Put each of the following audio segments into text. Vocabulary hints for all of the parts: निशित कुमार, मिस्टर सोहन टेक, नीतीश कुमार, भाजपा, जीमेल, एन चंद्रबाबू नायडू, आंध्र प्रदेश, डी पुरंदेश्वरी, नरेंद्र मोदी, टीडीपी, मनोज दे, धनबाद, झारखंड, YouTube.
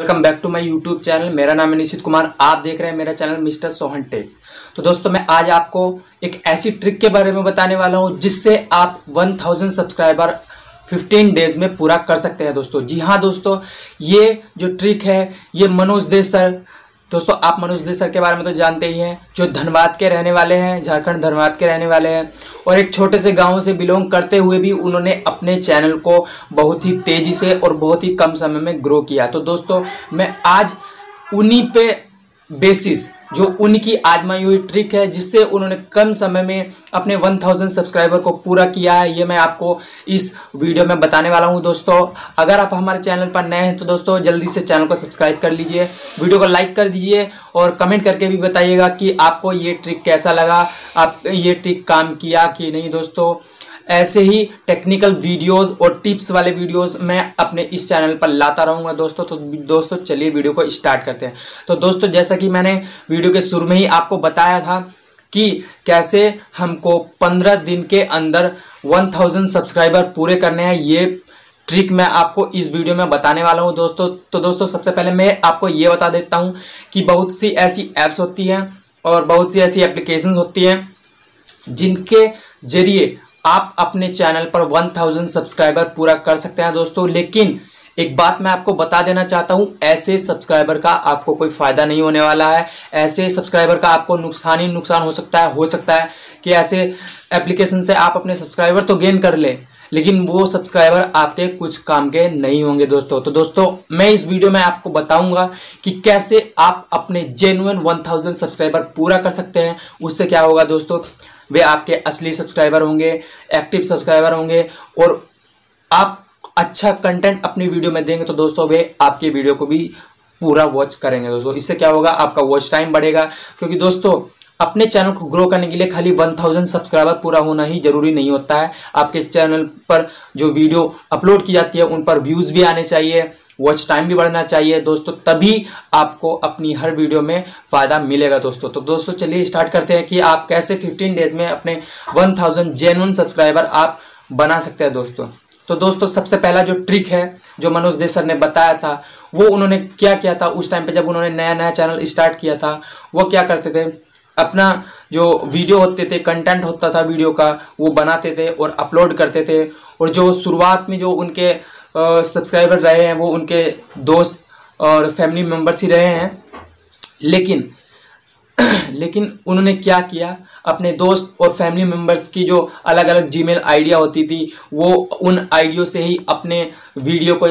Welcome back to my YouTube channel. मेरा नाम है निशित कुमार, आप देख रहे हैं मेरा चैनल मिस्टर सोहन टेक। तो दोस्तों, मैं आज आपको एक ऐसी ट्रिक के बारे में बताने वाला हूं जिससे आप 1000 सब्सक्राइबर 15 डेज में पूरा कर सकते हैं। दोस्तों जी हाँ दोस्तों, ये जो ट्रिक है ये मनोज दे सर, दोस्तों आप मनोज दे सर के बारे में तो जानते ही हैं, जो धनबाद के रहने वाले हैं, झारखंड धनबाद के रहने वाले हैं और एक छोटे से गांव से बिलोंग करते हुए भी उन्होंने अपने चैनल को बहुत ही तेज़ी से और बहुत ही कम समय में ग्रो किया। तो दोस्तों, मैं आज उन्हीं पे बेसिस, जो उनकी आजमाई हुई ट्रिक है जिससे उन्होंने कम समय में अपने 1000 सब्सक्राइबर को पूरा किया है, ये मैं आपको इस वीडियो में बताने वाला हूं। दोस्तों अगर आप हमारे चैनल पर नए हैं तो दोस्तों जल्दी से चैनल को सब्सक्राइब कर लीजिए, वीडियो को लाइक कर दीजिए और कमेंट करके भी बताइएगा कि आपको ये ट्रिक कैसा लगा, आप ये ट्रिक काम किया कि नहीं। दोस्तों ऐसे ही टेक्निकल वीडियोस और टिप्स वाले वीडियोस मैं अपने इस चैनल पर लाता रहूँगा दोस्तों। तो दोस्तों चलिए वीडियो को स्टार्ट करते हैं। तो दोस्तों जैसा कि मैंने वीडियो के शुरू में ही आपको बताया था कि कैसे हमको 15 दिन के अंदर 1000 सब्सक्राइबर पूरे करने हैं, ये ट्रिक मैं आपको इस वीडियो में बताने वाला हूँ दोस्तों। तो दोस्तों सबसे पहले मैं आपको ये बता देता हूँ कि बहुत सी ऐसी ऐप्स होती हैं और बहुत सी ऐसी एप्लीकेशंस होती हैं जिनके जरिए आप अपने चैनल पर 1000 सब्सक्राइबर पूरा कर सकते हैं दोस्तों। लेकिन एक बात मैं आपको बता देना चाहता हूं, ऐसे सब्सक्राइबर का आपको कोई फ़ायदा नहीं होने वाला है, ऐसे सब्सक्राइबर का आपको नुकसान ही नुकसान हो सकता है। हो सकता है कि ऐसे एप्लीकेशन से आप अपने सब्सक्राइबर तो गेन कर लें लेकिन वो सब्सक्राइबर आपके कुछ काम के नहीं होंगे दोस्तों। तो दोस्तों मैं इस वीडियो में आपको बताऊंगा कि कैसे आप अपने जेन्युइन 1000 सब्सक्राइबर पूरा कर सकते हैं। उससे क्या होगा दोस्तों, वे आपके असली सब्सक्राइबर होंगे, एक्टिव सब्सक्राइबर होंगे और आप अच्छा कंटेंट अपनी वीडियो में देंगे तो दोस्तों वे आपकी वीडियो को भी पूरा वॉच करेंगे दोस्तों। इससे क्या होगा, आपका वॉच टाइम बढ़ेगा। क्योंकि दोस्तों अपने चैनल को ग्रो करने के लिए खाली 1000 सब्सक्राइबर पूरा होना ही ज़रूरी नहीं होता है। आपके चैनल पर जो वीडियो अपलोड की जाती है उन पर व्यूज़ भी आने चाहिए, वॉच टाइम भी बढ़ना चाहिए दोस्तों, तभी आपको अपनी हर वीडियो में फ़ायदा मिलेगा दोस्तों। तो दोस्तों चलिए स्टार्ट करते हैं कि आप कैसे 15 डेज में अपने 1000 जेन्युइन सब्सक्राइबर आप बना सकते हैं दोस्तों। तो दोस्तों सबसे पहला जो ट्रिक है जो मनोज दे सर ने बताया था, वो उन्होंने क्या किया था उस टाइम पे जब उन्होंने नया चैनल स्टार्ट किया था, वो क्या करते थे, अपना जो वीडियो होते थे, कंटेंट होता था वीडियो का, वो बनाते थे और अपलोड करते थे। और जो शुरुआत में जो उनके सब्सक्राइबर रहे हैं वो उनके दोस्त और फैमिली मेम्बर्स ही रहे हैं। लेकिन उन्होंने क्या किया, अपने दोस्त और फैमिली मेम्बर्स की जो अलग अलग जीमेल आइडिया होती थी वो उन आइडियो से ही अपने वीडियो को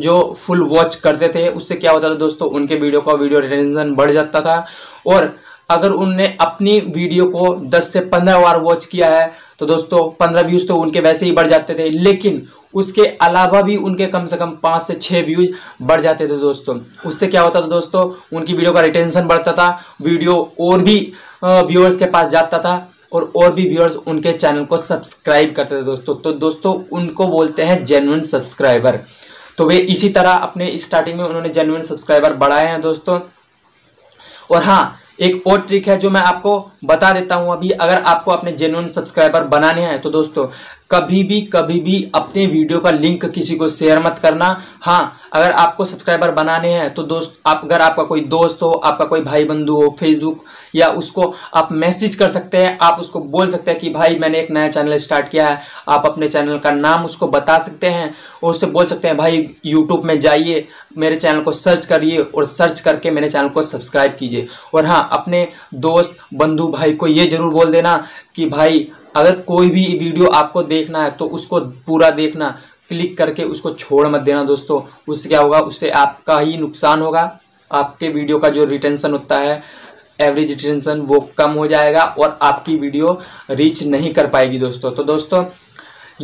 जो फुल वॉच करते थे। उससे क्या होता था दोस्तों, उनके वीडियो का वीडियो रिटेंशन बढ़ जाता था। और अगर उनने अपनी वीडियो को 10 से 15 बार वॉच किया है तो दोस्तों 15 व्यूज़ तो उनके वैसे ही बढ़ जाते थे, लेकिन उसके अलावा भी उनके कम से कम 5 से 6 व्यूज़ बढ़ जाते थे दोस्तों। उससे क्या होता था दोस्तों, उनकी वीडियो का रिटेंशन बढ़ता था, वीडियो और भी व्यूअर्स के पास जाता था और भी व्यूअर्स उनके चैनल को सब्सक्राइब करते थे दोस्तों। तो दोस्तों उनको बोलते हैं जेन्युइन सब्सक्राइबर। तो वे इसी तरह अपने स्टार्टिंग में उन्होंने जेन्युइन सब्सक्राइबर बढ़ाए हैं दोस्तों। और हाँ, एक और ट्रिक है जो मैं आपको बता देता हूं अभी। अगर आपको अपने जेन्युइन सब्सक्राइबर बनाने हैं तो दोस्तों कभी भी अपने वीडियो का लिंक किसी को शेयर मत करना। हाँ, अगर आपको सब्सक्राइबर बनाने हैं तो अगर आपका कोई दोस्त हो, आपका कोई भाई बंधु हो, फेसबुक या उसको आप मैसेज कर सकते हैं। आप उसको बोल सकते हैं कि भाई मैंने एक नया चैनल स्टार्ट किया है, आप अपने चैनल का नाम उसको बता सकते हैं और उससे बोल सकते हैं भाई यूट्यूब में जाइए, मेरे चैनल को सर्च करिए और सर्च करके मेरे चैनल को सब्सक्राइब कीजिए। और हाँ, अपने दोस्त बंधु भाई को ये ज़रूर बोल देना कि भाई अगर कोई भी वीडियो आपको देखना है तो उसको पूरा देखना, क्लिक करके उसको छोड़ मत देना दोस्तों। उससे क्या होगा, उससे आपका ही नुकसान होगा। आपके वीडियो का जो रिटेंशन होता है, एवरेज रिटेंशन, वो कम हो जाएगा और आपकी वीडियो रीच नहीं कर पाएगी दोस्तों। तो दोस्तों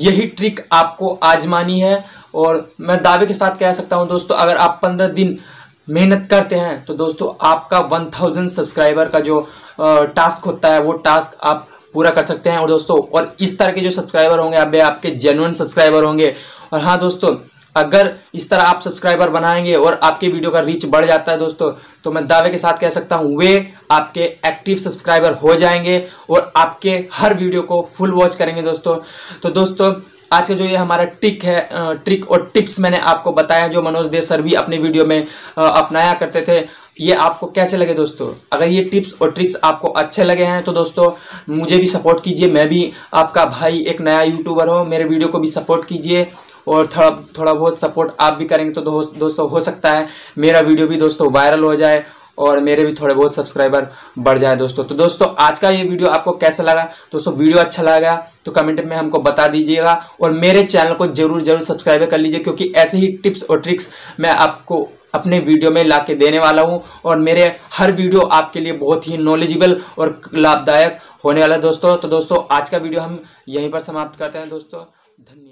यही ट्रिक आपको आजमानी है और मैं दावे के साथ कह सकता हूँ दोस्तों, अगर आप 15 दिन मेहनत करते हैं तो दोस्तों आपका 1000 सब्सक्राइबर का जो टास्क होता है वो टास्क आप पूरा कर सकते हैं। और दोस्तों और इस तरह के जो सब्सक्राइबर होंगे अब वे आपके जेन्युइन सब्सक्राइबर होंगे। और हाँ दोस्तों, अगर इस तरह आप सब्सक्राइबर बनाएंगे और आपके वीडियो का रीच बढ़ जाता है दोस्तों, तो मैं दावे के साथ कह सकता हूँ वे आपके एक्टिव सब्सक्राइबर हो जाएंगे और आपके हर वीडियो को फुल वॉच करेंगे दोस्तों। तो दोस्तों आज का जो ये हमारा ट्रिक और टिप्स मैंने आपको बताया, जो मनोज दे सर भी अपने वीडियो में अपनाया करते थे, ये आपको कैसे लगे दोस्तों? अगर ये टिप्स और ट्रिक्स आपको अच्छे लगे हैं तो दोस्तों मुझे भी सपोर्ट कीजिए, मैं भी आपका भाई एक नया यूट्यूबर हूँ, मेरे वीडियो को भी सपोर्ट कीजिए और थोड़ा बहुत सपोर्ट आप भी करेंगे तो दोस्तों हो सकता है मेरा वीडियो भी दोस्तों वायरल हो जाए और मेरे भी थोड़े बहुत सब्सक्राइबर बढ़ जाए दोस्तों। तो दोस्तों आज का ये वीडियो आपको कैसा लगा? दोस्तों वीडियो अच्छा लगा तो कमेंट में हमको बता दीजिएगा और मेरे चैनल को ज़रूर सब्सक्राइब कर लीजिए, क्योंकि ऐसे ही टिप्स और ट्रिक्स मैं आपको अपने वीडियो में ला के देने वाला हूँ और मेरे हर वीडियो आपके लिए बहुत ही नॉलेजेबल और लाभदायक होने वाला है दोस्तों। तो दोस्तों आज का वीडियो हम यहीं पर समाप्त करते हैं दोस्तों, धन्यवाद।